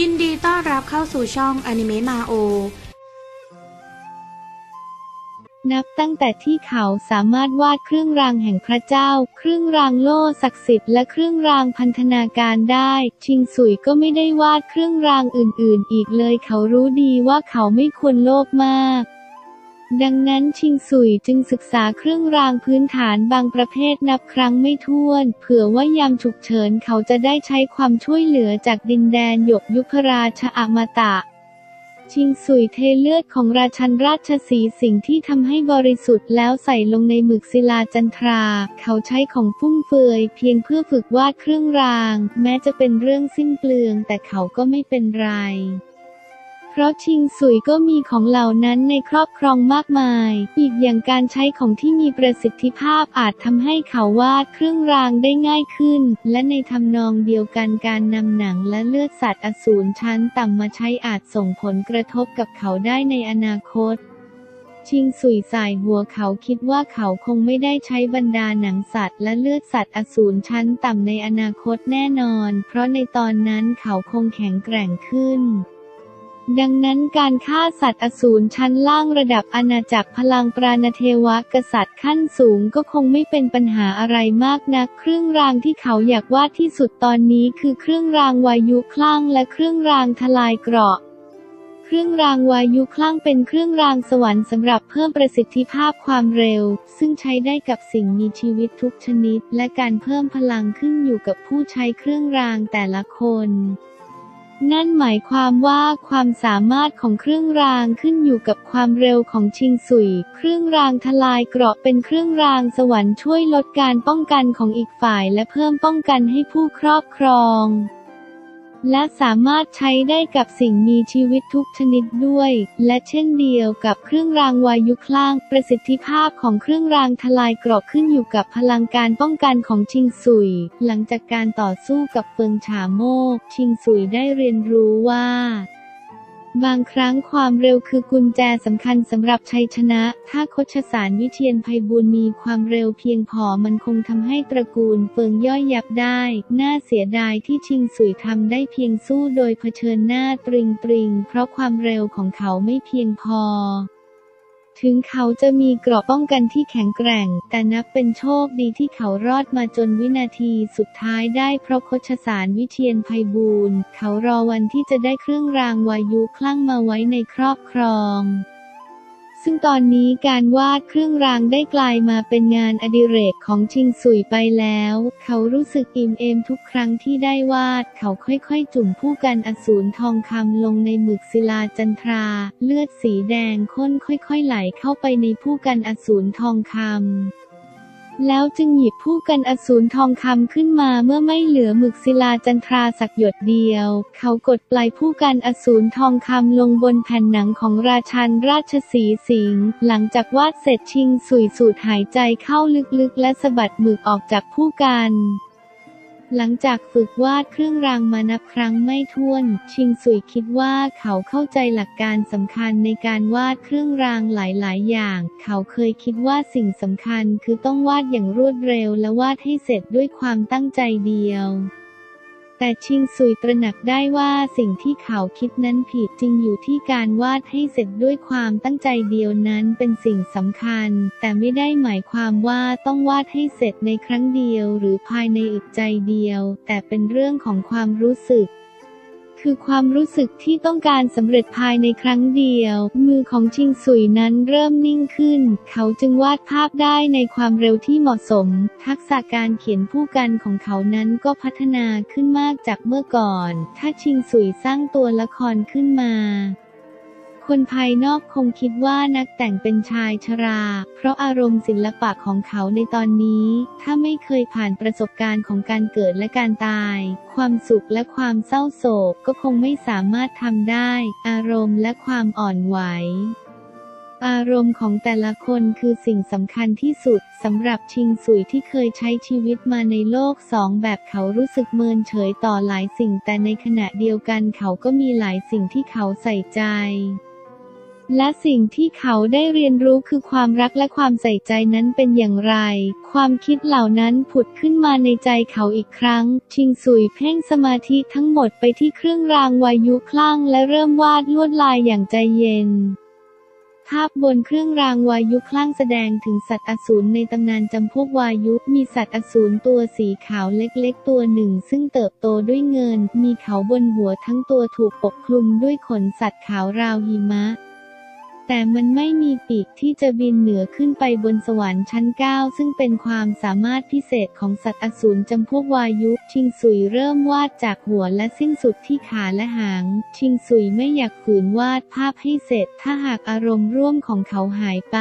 ยินดีต้อนรับเข้าสู่ช่องอนิเมะมาโอนับตั้งแต่ที่เขาสามารถวาดเครื่องรางแห่งพระเจ้าเครื่องรางโล่ศักดิ์สิทธิ์และเครื่องรางพันธนาการได้ชิงสุยก็ไม่ได้วาดเครื่องรางอื่นๆอีกเลยเขารู้ดีว่าเขาไม่ควรโลภมากดังนั้นชิงสุยจึงศึกษาเครื่องรางพื้นฐานบางประเภทนับครั้งไม่ถ้วนเผื่อว่ายามฉุกเฉินเขาจะได้ใช้ความช่วยเหลือจากดินแดนหยกยุพราชอมตะชิงสุยเทเลือดของราชันราชสีห์สิ่งที่ทำให้บริสุทธิ์แล้วใส่ลงในหมึกศิลาจันทราเขาใช้ของฟุ่มเฟือยเพียงเพื่อฝึกวาดเครื่องรางแม้จะเป็นเรื่องสิ้นเปลืองแต่เขาก็ไม่เป็นไรเพราะชิงสุยก็มีของเหล่านั้นในครอบครองมากมายอีกอย่างการใช้ของที่มีประสิทธิภาพอาจทำให้เขาวาดเครื่องรางได้ง่ายขึ้นและในทำนองเดียวกันการนำหนังและเลือดสัตว์อสูรชั้นต่ำมาใช้อาจส่งผลกระทบกับเขาได้ในอนาคตชิงสุยสายหัวเขาคิดว่าเขาคงไม่ได้ใช้บรรดาหนังสัตว์และเลือดสัตว์อสูรชั้นต่ำในอนาคตแน่นอนเพราะในตอนนั้นเขาคงแข็งแกร่งขึ้นดังนั้นการฆ่าสัตว์อสูรชั้นล่างระดับอาณาจักรพลังปราณเทวะกษัตริย์ขั้นสูงก็คงไม่เป็นปัญหาอะไรมากนักเครื่องรางที่เขาอยากวาดที่สุดตอนนี้คือเครื่องรางวายุคลั่งและเครื่องรางทลายเกราะเครื่องรางวายุคลั่งเป็นเครื่องรางสวรรค์สำหรับเพิ่มประสิทธิภาพความเร็วซึ่งใช้ได้กับสิ่งมีชีวิตทุกชนิดและการเพิ่มพลังขึ้นอยู่กับผู้ใช้เครื่องรางแต่ละคนนั่นหมายความว่าความสามารถของเครื่องรางขึ้นอยู่กับความเร็วของชิงสุยเครื่องรางทลายเกราะเป็นเครื่องรางสวรรค์ช่วยลดการป้องกันของอีกฝ่ายและเพิ่มป้องกันให้ผู้ครอบครองและสามารถใช้ได้กับสิ่งมีชีวิตทุกชนิดด้วยและเช่นเดียวกับเครื่องรางวายุคลั่งประสิทธิภาพของเครื่องรางทลายเกราะขึ้นอยู่กับพลังการป้องกันของชิงสุยหลังจากการต่อสู้กับเฟิงฉาโมกชิงสุยได้เรียนรู้ว่าบางครั้งความเร็วคือกุญแจสำคัญสำหรับชัยชนะถ้าโคชสารวิเชียรไพบูลย์มีความเร็วเพียงพอมันคงทำให้ตระกูลเฟิงย่อยยับได้น่าเสียดายที่ชิงสุยทำได้เพียงสู้โดยเผชิญหน้าตริงเพราะความเร็วของเขาไม่เพียงพอถึงเขาจะมีเกราะป้องกันที่แข็งแกร่งแต่นับเป็นโชคดีที่เขารอดมาจนวินาทีสุดท้ายได้เพราะโคชสารวิเชียรไพบูลย์เขารอวันที่จะได้เครื่องรางวายุคลั่งมาไว้ในครอบครองซึ่งตอนนี้การวาดเครื่องรางได้กลายมาเป็นงานอดิเรกของชิงสุยไปแล้วเขารู้สึกอิ่มเอมทุกครั้งที่ได้วาดเขาค่อยๆจุ่มผู้กันอสูรทองคำลงในหมึกศิลาจันทราเลือดสีแดงข้นค่อยๆไหลเข้าไปในผู้กันอสูรทองคำแล้วจึงหยิบผู้กันอสูรทองคำขึ้นมาเมื่อไม่เหลือหมึกศิลาจันทราสักหยดเดียวเขากดปลายผู้กันอสูรทองคำลงบนแผ่นหนังของราชันราชสีห์สิงห์หลังจากวาดเสร็จชิงสุยสูดหายใจเข้าลึกๆและสะบัดหมึกออกจากผู้กันหลังจากฝึกวาดเครื่องรางมานับครั้งไม่ถ้วนชิงสุยคิดว่าเขาเข้าใจหลักการสำคัญในการวาดเครื่องรางหลายๆอย่างเขาเคยคิดว่าสิ่งสำคัญคือต้องวาดอย่างรวดเร็วและวาดให้เสร็จด้วยความตั้งใจเดียวแต่ชิงสุยตระหนักได้ว่าสิ่งที่เขาคิดนั้นผิดจริงอยู่ที่การวาดให้เสร็จด้วยความตั้งใจเดียวนั้นเป็นสิ่งสำคัญแต่ไม่ได้หมายความว่าต้องวาดให้เสร็จในครั้งเดียวหรือภายในอึดใจเดียวแต่เป็นเรื่องของความรู้สึกคือความรู้สึกที่ต้องการสำเร็จภายในครั้งเดียวมือของชิงสุยนั้นเริ่มนิ่งขึ้นเขาจึงวาดภาพได้ในความเร็วที่เหมาะสมทักษะการเขียนผู้กันของเขานั้นก็พัฒนาขึ้นมากจากเมื่อก่อนถ้าชิงสุยสร้างตัวละครขึ้นมาคนภายนอกคงคิดว่านักแต่งเป็นชายชราเพราะอารมณ์ศิลปะของเขาในตอนนี้ถ้าไม่เคยผ่านประสบการณ์ของการเกิดและการตายความสุขและความเศร้าโศกก็คงไม่สามารถทำได้อารมณ์และความอ่อนไหวอารมณ์ของแต่ละคนคือสิ่งสำคัญที่สุดสำหรับชิงสุยที่เคยใช้ชีวิตมาในโลกสองแบบเขารู้สึกเมินเฉยต่อหลายสิ่งแต่ในขณะเดียวกันเขาก็มีหลายสิ่งที่เขาใส่ใจ และสิ่งที่เขาได้เรียนรู้คือความรักและความใส่ใจนั้นเป็นอย่างไรความคิดเหล่านั้นผุดขึ้นมาในใจเขาอีกครั้งชิงซุยเพ่งสมาธิทั้งหมดไปที่เครื่องรางวายุคลั่งและเริ่มวาดลวดลายอย่างใจเย็นภาพบนเครื่องรางวายุคลั่งแสดงถึงสัตว์อสูรในตำนานจำพวกวายุมีสัตว์อสูรตัวสีขาวเล็กๆตัวหนึ่งซึ่งเติบโตด้วยเงินมีเขาบนหัวทั้งตัวถูกปกคลุมด้วยขนสัตว์ขาวราวหิมะแต่มันไม่มีปีกที่จะบินเหนือขึ้นไปบนสวรรค์ชั้น9ซึ่งเป็นความสามารถพิเศษของสัตว์อสูรจำพวกวายุชิงซุยเริ่มวาดจากหัวและสิ้นสุดที่ขาและหางชิงซุยไม่อยากฝืนวาดภาพให้เสร็จถ้าหากอารมณ์ร่วมของเขาหายไป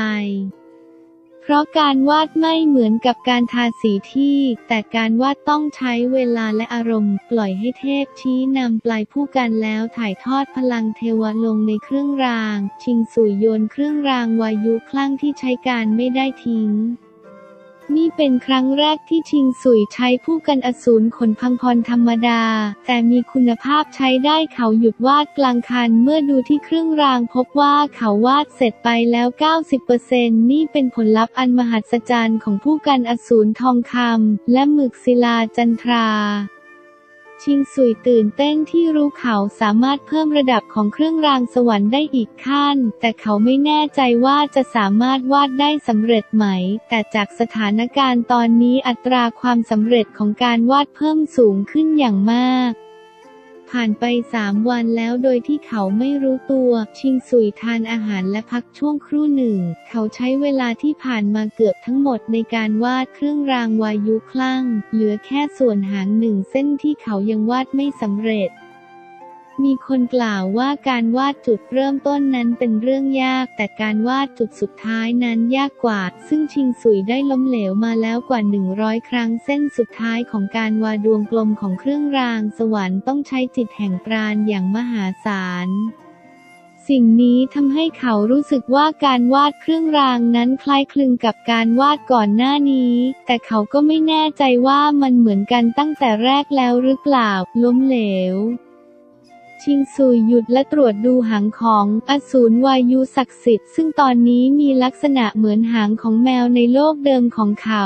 เพราะการวาดไม่เหมือนกับการทาสีที่แต่การวาดต้องใช้เวลาและอารมณ์ปล่อยให้เทพชี้นำปลายผู้กันแล้วถ่ายทอดพลังเทวะลงในเครื่องรางชิงซุยโยนเครื่องรางวายุคลั่งที่ใช้การไม่ได้ทิ้งนี่เป็นครั้งแรกที่ชิงซุยใช้ผู้กันอสูรขนพังพรธรรมดาแต่มีคุณภาพใช้ได้เขาหยุดวาดกลางคันเมื่อดูที่เครื่องรางพบว่าเขาวาดเสร็จไปแล้ว 90% นี่เป็นผลลัพธ์อันมหัศจรรย์ของผู้กันอสูรทองคำและหมึกศิลาจันทราชิงซุยตื่นเต้นที่รู้เขาสามารถเพิ่มระดับของเครื่องรางสวรรค์ได้อีกขั้นแต่เขาไม่แน่ใจว่าจะสามารถวาดได้สำเร็จไหมแต่จากสถานการณ์ตอนนี้อัตราความสำเร็จของการวาดเพิ่มสูงขึ้นอย่างมากผ่านไป3 วันแล้วโดยที่เขาไม่รู้ตัวชิงซุยทานอาหารและพักช่วงครู่หนึ่งเขาใช้เวลาที่ผ่านมาเกือบทั้งหมดในการวาดเครื่องรางวายุคลั่งเหลือแค่ส่วนหาง1 เส้นที่เขายังวาดไม่สำเร็จมีคนกล่าวว่าการวาดจุดเริ่มต้นนั้นเป็นเรื่องยากแต่การวาดจุดสุดท้ายนั้นยากกว่าซึ่งชิงซุยได้ล้มเหลวมาแล้วกว่า100 ครั้งเส้นสุดท้ายของการวาดดวงกลมของเครื่องรางสวรรค์ต้องใช้จิตแห่งปราณอย่างมหาศาลสิ่งนี้ทำให้เขารู้สึกว่าการวาดเครื่องรางนั้นคล้ายคลึงกับการวาดก่อนหน้านี้แต่เขาก็ไม่แน่ใจว่ามันเหมือนกันตั้งแต่แรกแล้วหรือเปล่าล้มเหลวชิงซุยหยุดและตรวจดูหางของอสูรวายุศักดิ์สิทธิ์ซึ่งตอนนี้มีลักษณะเหมือนหางของแมวในโลกเดิมของเขา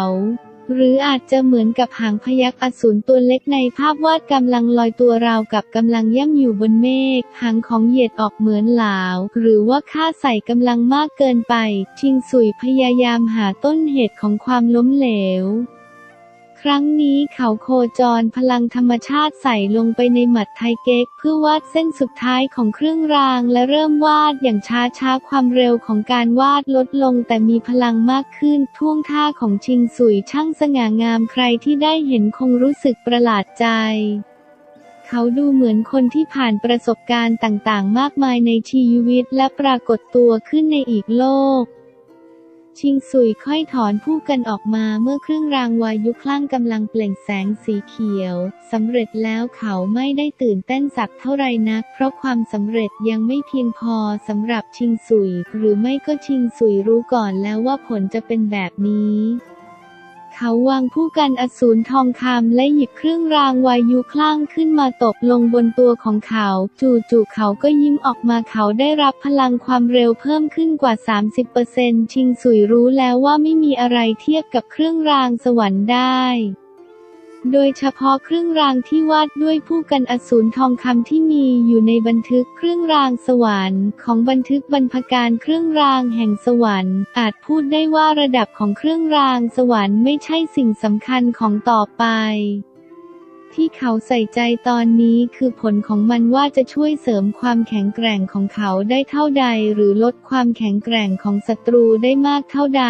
หรืออาจจะเหมือนกับหางพยัคฆ์อสูรตัวเล็กในภาพวาดกำลังลอยตัวราวกับกำลังย่ำอยู่บนเมฆหางของเหยียดออกเหมือนหลาวหรือว่าค่าใส่กำลังมากเกินไปชิงซุยพยายามหาต้นเหตุของความล้มเหลวครั้งนี้เขาโคจรพลังธรรมชาติใส่ลงไปในหมัดไทเก๊กเพื่อวาดเส้นสุดท้ายของเครื่องรางและเริ่มวาดอย่างช้าๆความเร็วของการวาดลดลงแต่มีพลังมากขึ้นท่วงท่าของชิงซุยช่างสง่างามใครที่ได้เห็นคงรู้สึกประหลาดใจเขาดูเหมือนคนที่ผ่านประสบการณ์ต่างๆมากมายในชีวิตและปรากฏตัวขึ้นในอีกโลกชิงซุยค่อยถอนผู้กันออกมาเมื่อเครื่องรางวายุคลั่งกำลังเปล่งแสงสีเขียวสำเร็จแล้วเขาไม่ได้ตื่นเต้นสักเท่าไรนักเพราะความสำเร็จยังไม่เพียงพอสำหรับชิงซุยหรือไม่ก็ชิงซุยรู้ก่อนแล้วว่าผลจะเป็นแบบนี้เขาวางผู้กันอสูรทองคำและหยิบเครื่องรางวายุคลั่งขึ้นมาตบลงบนตัวของเขาจู่ๆเขาก็ยิ้มออกมาเขาได้รับพลังความเร็วเพิ่มขึ้นกว่า 30% ชิงซุยรู้แล้วว่าไม่มีอะไรเทียบกับเครื่องรางสวรรค์ได้โดยเฉพาะเครื่องรางที่วาดด้วยผู้กันอสูรทองคำที่มีอยู่ในบันทึกเครื่องรางสวรรค์ของบันทึกบรรพการเครื่องรางแห่งสวรรค์อาจพูดได้ว่าระดับของเครื่องรางสวรรค์ไม่ใช่สิ่งสำคัญของต่อไปที่เขาใส่ใจตอนนี้คือผลของมันว่าจะช่วยเสริมความแข็งแกร่งของเขาได้เท่าใดหรือลดความแข็งแกร่งของศัตรูได้มากเท่าใด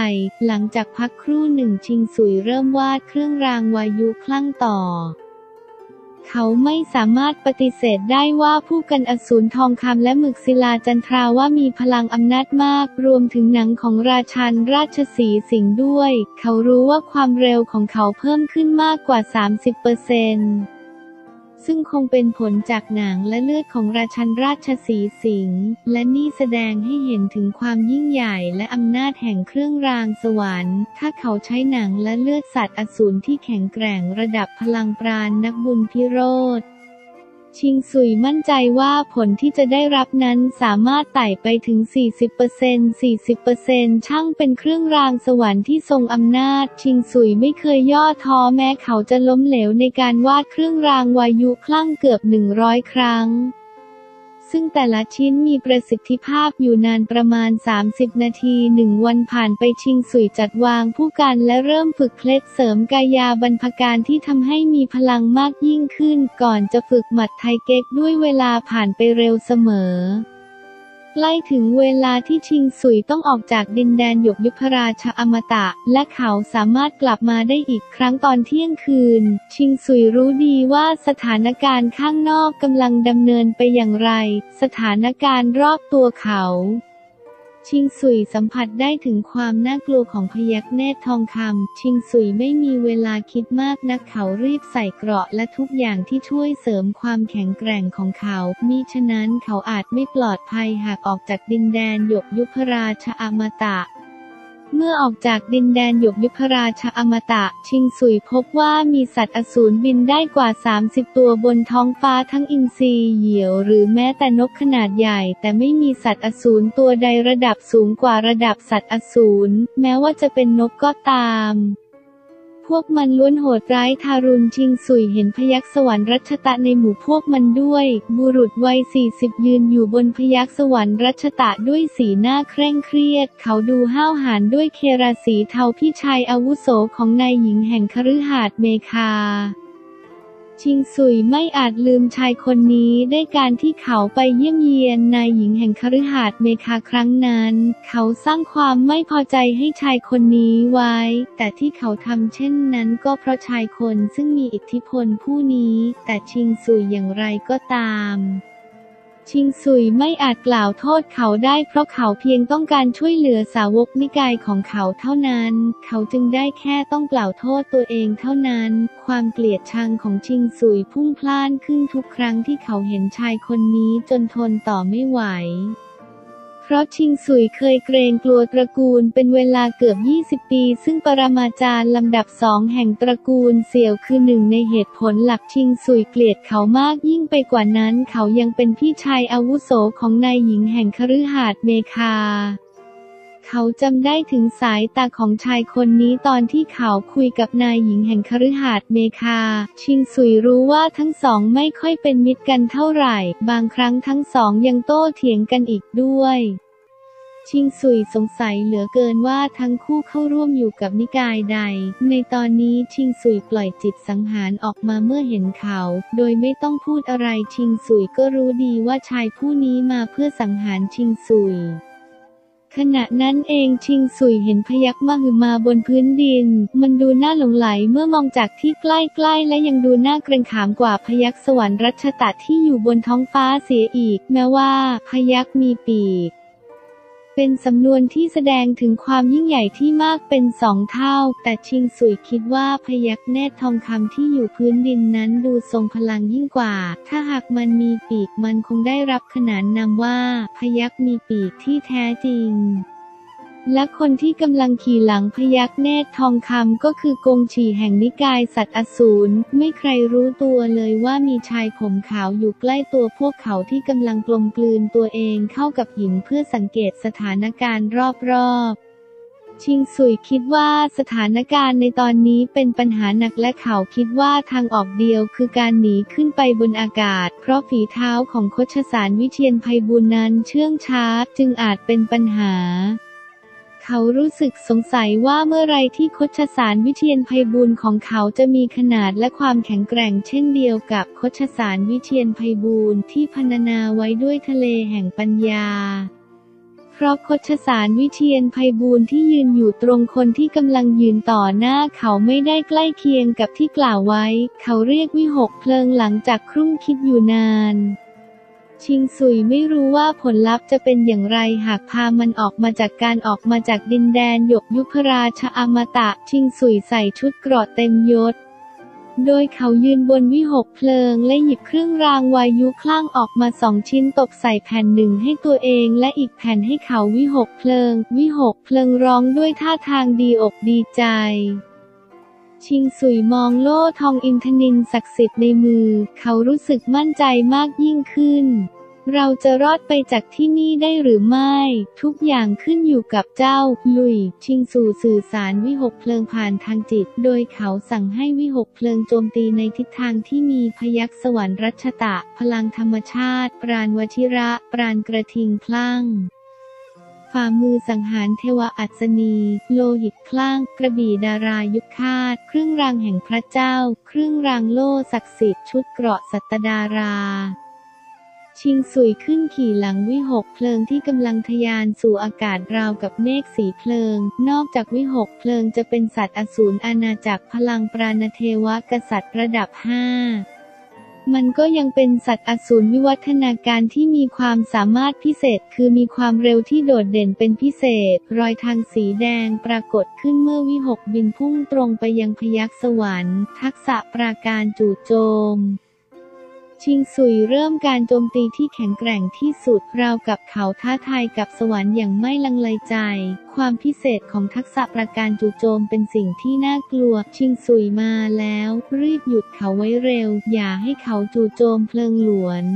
หลังจากพักครู่หนึ่งชิงซุยเริ่มวาดเครื่องรางวายุคลั่งต่อเขาไม่สามารถปฏิเสธได้ว่าผู้กันอสูรทองคำและหมึกศิลาจันทราว่ามีพลังอำนาจมากรวมถึงหนังของราชันราชสีห์สิงห์ด้วยเขารู้ว่าความเร็วของเขาเพิ่มขึ้นมากกว่า 30%ซึ่งคงเป็นผลจากหนังและเลือดของราชันราชสีห์สิงห์และนี่แสดงให้เห็นถึงความยิ่งใหญ่และอำนาจแห่งเครื่องรางสวรรค์ถ้าเขาใช้หนังและเลือดสัตว์อสูรที่แข็งแกร่งระดับพลังปราณนักบุญพิโรธ ชิงซุยมั่นใจว่าผลที่จะได้รับนั้นสามารถไต่ไปถึง 40% ช่างเป็นเครื่องรางสวรรค์ที่ทรงอำนาจชิงซุยไม่เคยย่อท้อแม้เขาจะล้มเหลวในการวาดเครื่องรางวายุคลั่งเกือบ100 ครั้งซึ่งแต่ละชิ้นมีประสิทธิภาพอยู่นานประมาณ30นาที1วันผ่านไปชิงสุยจัดวางผู้กันและเริ่มฝึกเคล็ดเสริมกายาบรรพการที่ทำให้มีพลังมากยิ่งขึ้นก่อนจะฝึกหมัดไทเก๊กด้วยเวลาผ่านไปเร็วเสมอใกล้ถึงเวลาที่ชิงซุยต้องออกจากดินแดนหยกยุพราชอมตะและเขาสามารถกลับมาได้อีกครั้งตอนเที่ยงคืนชิงซุยรู้ดีว่าสถานการณ์ข้างนอกกำลังดำเนินไปอย่างไรสถานการณ์รอบตัวเขาชิงซุยสัมผัสได้ถึงความน่ากลัวของพยัคฆ์เนตรทองคำชิงซุยไม่มีเวลาคิดมากนักเขารีบใส่เกราะและทุกอย่างที่ช่วยเสริมความแข็งแกร่งของเขามิฉะนั้นเขาอาจไม่ปลอดภัยหากออกจากดินแดนหยกยุพราชอมตะเมื่อออกจากดินแดนหยกยุพราชอมตะชิงซุยพบว่ามีสัตว์อสูรบินได้กว่า30ตัวบนท้องฟ้าทั้งอินทรีเหยี่ยวหรือแม้แต่นกขนาดใหญ่แต่ไม่มีสัตว์อสูรตัวใดระดับสูงกว่าระดับสัตว์อสูรแม้ว่าจะเป็นนกก็ตามพวกมันล้วนโหดร้ายทารุณชิงซุยเห็นพยัคฆ์สวรรค์รัชตะในหมู่พวกมันด้วยบุรุษวัย40ยืนอยู่บนพยัคฆ์สวรรค์รัชตะด้วยสีหน้าเคร่งเครียดเขาดูห้าวหาญด้วยเคราสีเทาพี่ชายอาวุโสของนายหญิงแห่งคฤหาสน์เมคาชิงซุยไม่อาจลืมชายคนนี้ได้การที่เขาไปเยี่ยมเยียนนายหญิงแห่งคฤหาสน์เมคาครั้งนั้นเขาสร้างความไม่พอใจให้ชายคนนี้ไว้แต่ที่เขาทำเช่นนั้นก็เพราะชายคนซึ่งมีอิทธิพลผู้นี้แต่ชิงซุยอย่างไรก็ตามชิงซุยไม่อาจกล่าวโทษเขาได้เพราะเขาเพียงต้องการช่วยเหลือสาวกนิกายของเขาเท่านั้นเขาจึงได้แค่ต้องกล่าวโทษตัวเองเท่านั้นความเกลียดชังของชิงซุยพุ่งพล่านขึ้นทุกครั้งที่เขาเห็นชายคนนี้จนทนต่อไม่ไหวเพราะชิงซุยเคยเกรงกลัวตระกูลเป็นเวลาเกือบ20ปีซึ่งปรมาจารย์ลำดับ2แห่งตระกูลเสี่ยวคือหนึ่งในเหตุผลหลักชิงซุยเกลียดเขามากยิ่งไปกว่านั้นเขายังเป็นพี่ชายอาวุโสของนายหญิงแห่งคฤหาสน์เมคาเขาจำได้ถึงสายตาของชายคนนี้ตอนที่เขาคุยกับนายหญิงแห่งคฤหาสน์เมคาชิงซุยรู้ว่าทั้งสองไม่ค่อยเป็นมิตรกันเท่าไหร่บางครั้งทั้งสองยังโต้เถียงกันอีกด้วยชิงซุยสงสัยเหลือเกินว่าทั้งคู่เข้าร่วมอยู่กับนิกายใดในตอนนี้ชิงซุยปล่อยจิตสังหารออกมาเมื่อเห็นเขาโดยไม่ต้องพูดอะไรชิงซุยก็รู้ดีว่าชายผู้นี้มาเพื่อสังหารชิงซุยขณะนั้นเองชิงซุยเห็นพยัคฆ์มหึมาบนพื้นดินมันดูน่าหลงไหลเมื่อมองจากที่ใกล้ๆและยังดูน่าเกรงขามกว่าพยัคฆ์สวรรค์รัชตะที่อยู่บนท้องฟ้าเสียอีกแม้ว่าพยัคฆ์มีปีกเป็นสำนวนที่แสดงถึงความยิ่งใหญ่ที่มากเป็น2 เท่าแต่ชิงซุยคิดว่าพยัคฆ์เนตรทองคำที่อยู่พื้นดินนั้นดูทรงพลังยิ่งกว่าถ้าหากมันมีปีกมันคงได้รับขนานนามว่าพยัคฆ์มีปีกที่แท้จริงและคนที่กำลังขี่หลังพยัคฆ์เนตรทองคำก็คือกงฉีแห่งนิกายสัตว์อสูรไม่ใครรู้ตัวเลยว่ามีชายผมขาวอยู่ใกล้ตัวพวกเขาที่กำลังกลมกลืนตัวเองเข้ากับหินเพื่อสังเกตสถานการณ์รอบๆชิงซุยคิดว่าสถานการณ์ในตอนนี้เป็นปัญหาหนักและเขาคิดว่าทางออกเดียวคือการหนีขึ้นไปบนอากาศเพราะฝีเท้าของโคชสารวิเชียรไพบูลย์นั้นเชื่องช้าจึงอาจเป็นปัญหาเขารู้สึกสงสัยว่าเมื่อไรที่โคชสารวิเชียรไพบูลย์ของเขาจะมีขนาดและความแข็งแกร่งเช่นเดียวกับโคชสารวิเชียรไพบูลย์ที่พรรณนาไว้ด้วยทะเลแห่งปัญญาเพราะโคชสารวิเชียรไพบูลย์ที่ยืนอยู่ตรงคนที่กำลังยืนต่อหน้าเขาไม่ได้ใกล้เคียงกับที่กล่าวไว้เขาเรียกวิหกเพลิงหลังจากครุ่นคิดอยู่นานชิงซุยไม่รู้ว่าผลลัพธ์จะเป็นอย่างไรหากพามันออกมาจากการออกมาจากดินแดนหยกยุพราชอมตะชิงซุยใส่ชุดเกราะเต็มยศโดยเขายืนบนวิหกเพลิงและหยิบเครื่องรางวายุคลั่งออกมา2 ชิ้นตบใส่แผ่นหนึ่งให้ตัวเองและอีกแผ่นให้เขาวิหกเพลิงร้องด้วยท่าทางดีอกดีใจ ชิงสุยมองโล่ทองอินทนิลศักดิ์สิทธิ์ในมือเขารู้สึกมั่นใจมากยิ่งขึ้นเราจะรอดไปจากที่นี่ได้หรือไม่ทุกอย่างขึ้นอยู่กับเจ้าลุยชิงสู่สื่อสารวิหกเพลิงผ่านทางจิตโดยเขาสั่งให้วิหกเพลิงโจมตีในทิศทางที่มีพยัคฆ์สวรรค์รัชตะพลังธรรมชาติปราณวชิระปราณกระทิงพลั่งฝ่ามือสังหารเทวอัศนีโลหิตคลั่งกระบี่ดารายุคาตเครื่องรางแห่งพระเจ้าเครื่องรางโล่ศักดิ์สิทธิ์ชุดเกราะสัตดาราชิงสุยขึ้นขี่หลังวิหกเพลิงที่กำลังทะยานสู่อากาศราวกับเมฆสีเพลิงนอกจากวิหกเพลิงจะเป็นสัตว์อสูรอาณาจักรพลังปราณเทวกษัตริย์ระดับ5มันก็ยังเป็นสัตว์อสูรวิวัฒนาการที่มีความสามารถพิเศษคือมีความเร็วที่โดดเด่นเป็นพิเศษรอยทางสีแดงปรากฏขึ้นเมื่อวิหกบินพุ่งตรงไปยังพยัคฆ์สวรรค์ทักษะปราการจู่โจมชิงสุยเริ่มการโจมตีที่แข็งแกร่งที่สุดราวกับเขาท้าทายกับสวรรค์อย่างไม่ลังเลใจความพิเศษของทักษะประการจู่โจมเป็นสิ่งที่น่ากลัวชิงสุยมาแล้วรีบหยุดเขาไว้เร็วอย่าให้เขาจู่โจมเพลิงหลวน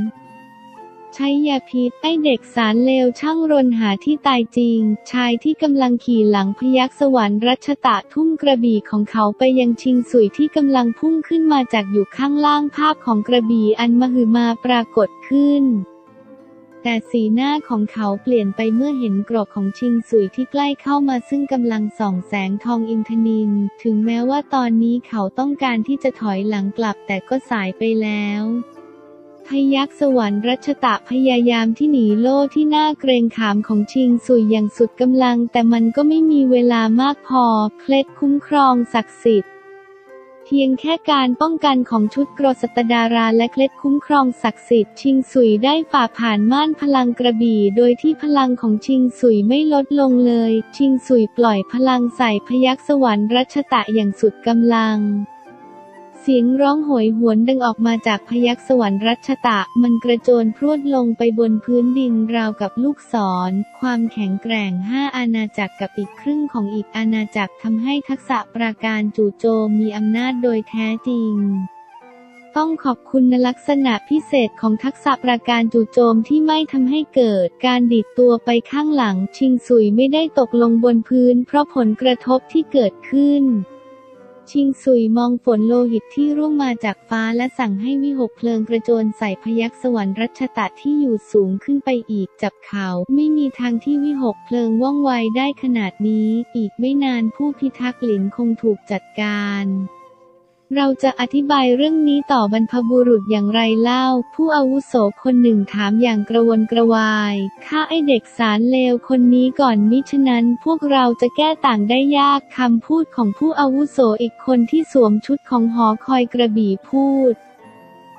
ใช้ยาพิษไอเด็กสารเลวช่างรนหาที่ตายจริงชายที่กำลังขี่หลังพยัคฆ์สวรรค์รัชตะทุ่มกระบี่ของเขาไปยังชิงสุยที่กำลังพุ่งขึ้นมาจากอยู่ข้างล่างภาพของกระบี่อันมหึมาปรากฏขึ้นแต่สีหน้าของเขาเปลี่ยนไปเมื่อเห็นกรอกของชิงสุยที่ใกล้เข้ามาซึ่งกำลังส่องแสงทองอินทนิลถึงแม้ว่าตอนนี้เขาต้องการที่จะถอยหลังกลับแต่ก็สายไปแล้วพยัคฆ์สวรรค์รัชตะพยายามที่หนีโล่ที่หน้าเกรงขามของชิงสุยอย่างสุดกำลังแต่มันก็ไม่มีเวลามากพอเคล็ดคุ้มครองศักดิ์สิทธิ์เพียงแค่การป้องกันของชุดเกราะสัตดาราและเคล็ดคุ้มครองศักดิ์สิทธิ์ชิงสุยได้ฝ่าผ่านม่านพลังกระบี่โดยที่พลังของชิงสุยไม่ลดลงเลยชิงสุยปล่อยพลังใส่พยัคฆ์สวรรค์รัชตะอย่างสุดกำลังเสียงร้องโหยหวนดังออกมาจากพยัคฆ์สวรรค์รัชตะมันกระโจนพรวดลงไปบนพื้นดินราวกับลูกศรความแข็งแกร่ง5อาณาจักรกับอีกครึ่งของอีกอาณาจักรทำให้ทักษะปราการจู่โจมมีอำนาจโดยแท้จริงต้องขอบคุณลักษณะพิเศษของทักษะประการจู่โจมที่ไม่ทำให้เกิดการดีดตัวไปข้างหลังชิงสุยไม่ได้ตกลงบนพื้นเพราะผลกระทบที่เกิดขึ้นชิงสุยมองฝนโลหิตที่ร่วงมาจากฟ้าและสั่งให้วิหกเพลิงกระโจนใส่พยัคฆ์สวรรค์รัชตะที่อยู่สูงขึ้นไปอีกจับเขาไม่มีทางที่วิหกเพลิงว่องไวได้ขนาดนี้อีกไม่นานผู้พิทักษ์หลินคงถูกจัดการเราจะอธิบายเรื่องนี้ต่อบรรพบุรุษอย่างไรเล่าผู้อาวุโสคนหนึ่งถามอย่างกระวนกระวายฆ่าไอเด็กสารเลวคนนี้ก่อนมิฉะนั้นพวกเราจะแก้ต่างได้ยากคำพูดของผู้อาวุโสอีกคนที่สวมชุดของหอคอยกระบี่พูด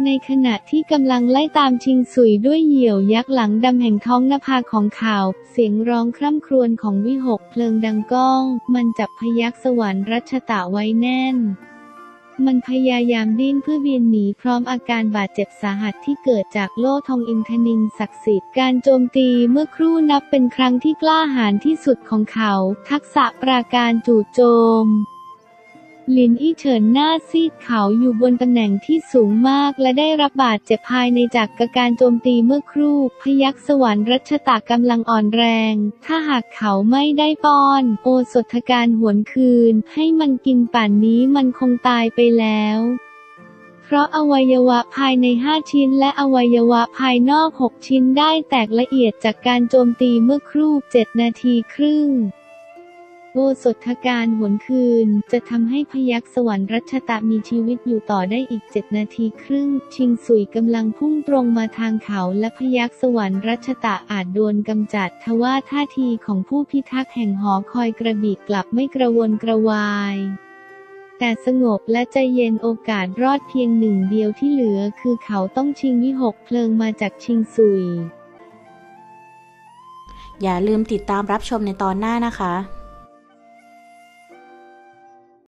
ในขณะที่กำลังไล่ตามชิงสุยด้วยเหยี่ยวยักษ์หลังดำแห่งท้องนภาของเขาเสียงร้องคร่ำครวญของวิหกเพลิงดังก้องมันจับพยัคฆ์สวรรค์รัชตะไว้แน่นมันพยายามดิ้นเพื่อบินหนีพร้อมอาการบาดเจ็บสาหัสที่เกิดจากโล่ทองอินทนิลศักดิ์สิทธิ์การโจมตีเมื่อครู่นับเป็นครั้งที่กล้าหาญที่สุดของเขาทักษะปราการจู่โจมลินอี้เฉินหน้าซีดเขาอยู่บนตำแหน่งที่สูงมากและได้รับบาดเจ็บภายในจากการโจมตีเมื่อครู่พยัคฆ์สวรรค์รัชตะกำลังอ่อนแรงถ้าหากเขาไม่ได้ป้อนโอสถการหวนคืนให้มันกินป่านนี้มันคงตายไปแล้วเพราะอวัยวะภายใน5ชิ้นและอวัยวะภายนอก6ชิ้นได้แตกละเอียดจากการโจมตีเมื่อครู่7นาทีครึ่งโอสถการหวนคืนจะทำให้พยัคฆ์สวรรค์รัชตะมีชีวิตอยู่ต่อได้อีก7นาทีครึ่งชิงสุยกำลังพุ่งตรงมาทางเขาและพยัคฆ์สวรรค์รัชตะอาจโดนกำจัดทว่าท่าทีของผู้พิทักษ์แห่งหอคอยกระบี่กลับไม่กระวนกระวายแต่สงบและใจเย็นโอกาสรอดเพียงหนึ่งเดียวที่เหลือคือเขาต้องชิงวิหกเพลิงมาจากชิงสุยอย่าลืมติดตามรับชมในตอนหน้านะคะ